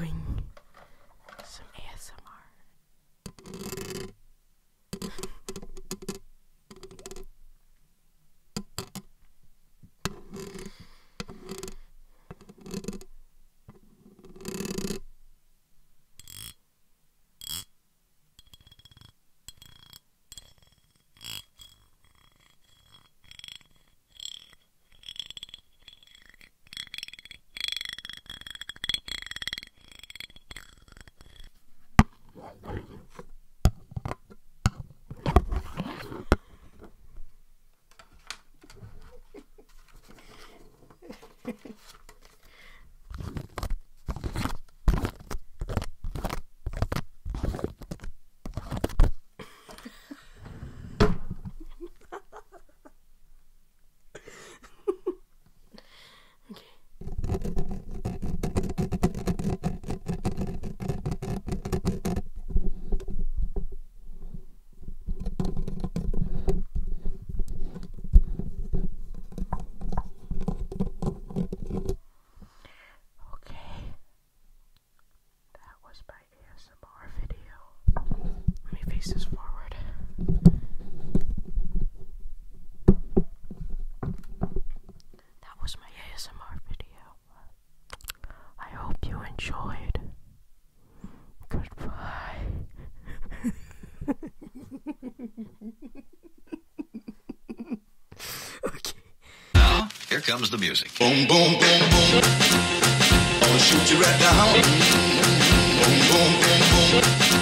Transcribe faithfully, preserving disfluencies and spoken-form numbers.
doing some A S M R. Here comes the music. Boom, boom, boom, boom. I'll shoot you right down. Boom, boom, boom, boom.